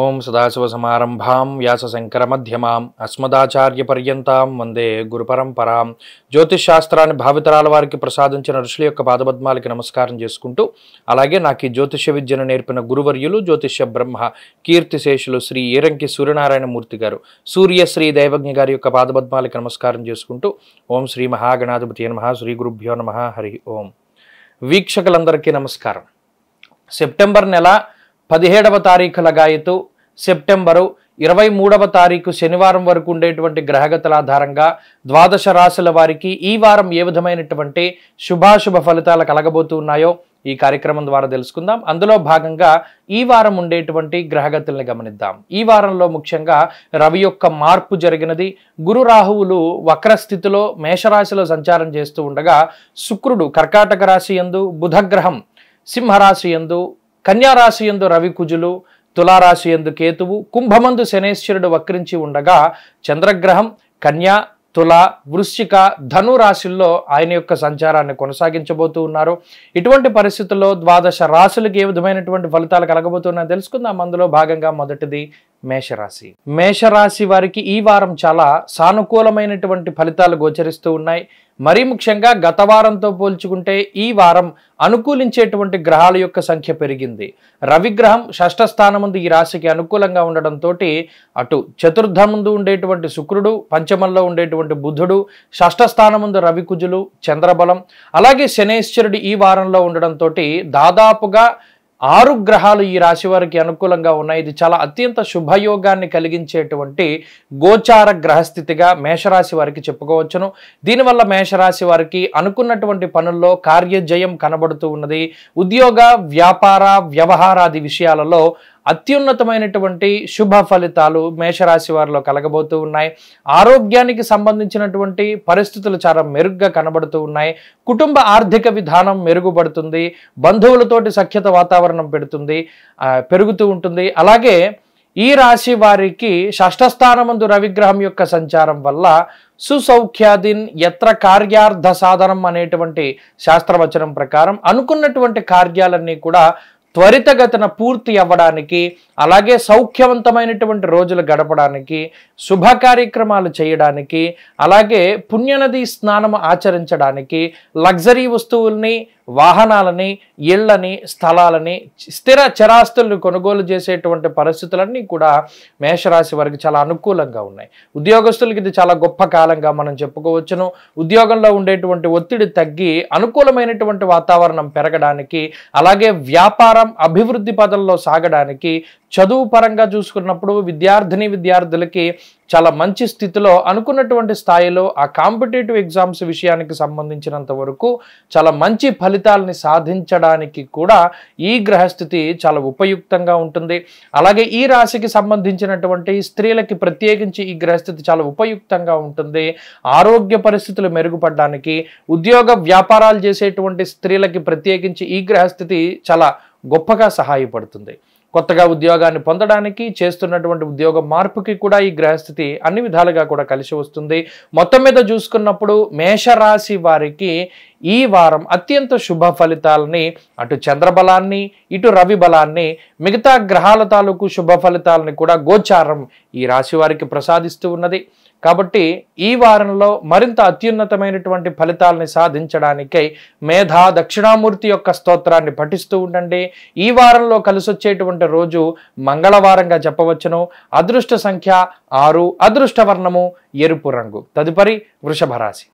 ओम सदाशिव समारंभां व्यासशंकर मध्यमां अस्मदाचार्य पर्यंतां वंदे गुरुपरंपरां ज्योतिष शास्त्रानि भावितराल वारिकी प्रसादिंచిన ऋषుల యొక్క పాదపద్మాలకు నమస్కారం చేసుకుంటూ అలాగే నాకు ఈ జ్యోతిష విద్యను నేర్పిన గురువర్యులు జ్యోతిష బ్రహ్మ కీర్తిశేషులు శ్రీ ఏరంకి సూర్యనారాయణ మూర్తి గారు సూర్య శ్రీ దైవజ్ఞ గారి యొక్క పాదపద్మాలకు నమస్కారం చేసుకుంటూ ఓం శ్రీ మహా గణాధిపతయే నమః శ్రీ గురుభ్యో నమః హరి ఓం వీక్షకులందరికీ నమస్కారం సెప్టెంబర్ నెల 17వ తారీఖు లగాయతు సెప్టెంబరు 23వ తారీఖు శనివారం వరకు ఉండేటువంటి గ్రహగతుల ఆధారంగా ద్వాదశ రాశుల వారికి ఈ వారం ఏ విధమైనటువంటి శుభాశుభ ఫలితాలు కలగబోతున్నాయో ఈ కార్యక్రమం ద్వారా తెలుసుకుందాం. అందులో భాగంగా ఈ వారం ఉండేటువంటి గ్రహగతులను గమనిద్దాం. ఈ వారంలో ముఖ్యంగా రవి యొక్క మార్పు జరిగినది. గురు రాహువులు వక్ర స్థితిలో మేషరాశిలో సంచారం చేస్తూ ఉండగా శుక్రుడు కర్కాటక రాశి యందు, బుధగ్రహం సింహరాశి యందు, కన్యా రాశి యందు రవి కుజులు, తులారాశి యందు కేతువు, కుంభమందు శనేశ్వరుడు వక్రించి ఉండగా చంద్రగ్రహం కన్యా, తుల, వృశ్చిక, ధను రాశుల్లో ఆయన యొక్క సంచారాన్ని కొనసాగించబోతూ ఉన్నారు. ఇటువంటి పరిస్థితుల్లో ద్వాదశ రాశులకు ఏ విధమైనటువంటి ఫలితాలు కలగబోతున్నాయో తెలుసుకుందాం. అందులో భాగంగా మొదటిది మేషరాశి. మేషరాశి వారికి ఈ వారం చాలా సానుకూలమైనటువంటి ఫలితాలు గోచరిస్తూ ఉన్నాయి. మరీ ముఖ్యంగా గత వారంతో పోల్చుకుంటే ఈ వారం అనుకూలించేటువంటి గ్రహాల యొక్క సంఖ్య పెరిగింది. రవిగ్రహం షష్ఠ స్థానముందు ఈ రాశికి అనుకూలంగా ఉండడంతో అటు చతుర్థముందు ఉండేటువంటి శుక్రుడు, పంచమంలో ఉండేటువంటి బుధుడు, షష్ఠ స్థానముందు రవి కుజులు, చంద్రబలం, అలాగే శనేశ్వరుడు ఈ వారంలో ఉండడంతో దాదాపుగా 6 గ్రహాలు ఈ రాశి వారికి అనుకూలంగా ఉన్నాయి. ఇది చాలా అత్యంత శుభయోగాన్ని కలిగించేటువంటి గోచార గ్రహస్థితిగా మేషరాశి వారికి చెప్పుకోవచ్చును. దీనివల్ల మేషరాశి వారికి అనుకున్నటువంటి పనుల్లో కార్యజయం కనబడుతూ ఉన్నది. ఉద్యోగ, వ్యాపార, వ్యవహారాది విషయాలలో అత్యున్నతమైనటువంటి శుభ ఫలితాలు మేషరాశి వారిలో కలగబోతూ ఉన్నాయి. ఆరోగ్యానికి సంబంధించినటువంటి పరిస్థితులు చాలా మెరుగ్గా కనబడుతూ ఉన్నాయి. కుటుంబ ఆర్థిక విధానం మెరుగుపడుతుంది. బంధువులతోటి సఖ్యత వాతావరణం పెరుగుతూ ఉంటుంది. అలాగే ఈ రాశి వారికి షష్ఠస్థానమందు రవిగ్రహం యొక్క సంచారం వల్ల సుసౌఖ్యాదిన్ యత్ర కార్యార్థ సాధనం అనేటువంటి శాస్త్రవచనం ప్రకారం అనుకున్నటువంటి కార్యాలన్నీ కూడా త్వరితగతన పూర్తి అవ్వడానికి, అలాగే సౌఖ్యవంతమైనటువంటి రోజులు గడపడానికి, శుభ కార్యక్రమాలు చేయడానికి, అలాగే పుణ్యనది స్నానం ఆచరించడానికి, లగ్జరీ వస్తువుల్ని, వాహనాలని, ఇళ్లని, స్థలాలని, స్థిర చరాస్తులను కొనుగోలు చేసేటువంటి పరిస్థితులన్నీ కూడా మేషరాశి వారికి చాలా అనుకూలంగా ఉన్నాయి. ఉద్యోగస్తులకి ఇది చాలా గొప్ప కాలంగా మనం చెప్పుకోవచ్చును. ఉద్యోగంలో ఉండేటువంటి ఒత్తిడి తగ్గి అనుకూలమైనటువంటి వాతావరణం పెరగడానికి, అలాగే వ్యాపారం అభివృద్ధి పదంలో సాగడానికి, చదువు పరంగా చూసుకున్నప్పుడు విద్యార్థిని విద్యార్థులకి చాలా మంచి స్థితిలో అనుకున్నటువంటి స్థాయిలో ఆ కాంపిటేటివ్ ఎగ్జామ్స్ విషయానికి సంబంధించినంత వరకు చాలా మంచి ఫలితాలని సాధించడానికి కూడా ఈ గ్రహస్థితి చాలా ఉపయుక్తంగా ఉంటుంది. అలాగే ఈ రాశికి సంబంధించినటువంటి స్త్రీలకి ప్రత్యేకించి ఈ గ్రహస్థితి చాలా ఉపయుక్తంగా ఉంటుంది. ఆరోగ్య పరిస్థితులు మెరుగుపడడానికి, ఉద్యోగ వ్యాపారాలు చేసేటువంటి స్త్రీలకి ప్రత్యేకించి ఈ గ్రహస్థితి చాలా గొప్పగా సహాయపడుతుంది. కొత్తగా ఉద్యోగాన్ని పొందడానికి, చేస్తున్నటువంటి ఉద్యోగ మార్పుకి కూడా ఈ గ్రహస్థితి అన్ని విధాలుగా కూడా కలిసి వస్తుంది. మొత్తం మీద చూసుకున్నప్పుడు మేషరాశి వారికి ఈ వారం అత్యంత శుభ ఫలితాలని అటు చంద్రబలాన్ని, ఇటు రవి బలాన్ని, మిగతా గ్రహాల తాలూకు శుభ ఫలితాలని కూడా గోచారం ఈ రాశి వారికి ప్రసాదిస్తూ ఉన్నది. కాబట్టి ఈ వారంలో మరింత అత్యున్నతమైనటువంటి ఫలితాలని సాధించడానికై మేధా దక్షిణామూర్తి యొక్క స్తోత్రాన్ని పఠిస్తూ ఉండండి. ఈ వారంలో కలిసొచ్చేటువంటి రోజు మంగళవారంగా చెప్పవచ్చును. అదృష్ట సంఖ్య 6, అదృష్ట వర్ణము ఎరుపు రంగు. తదుపరి వృషభ రాశి.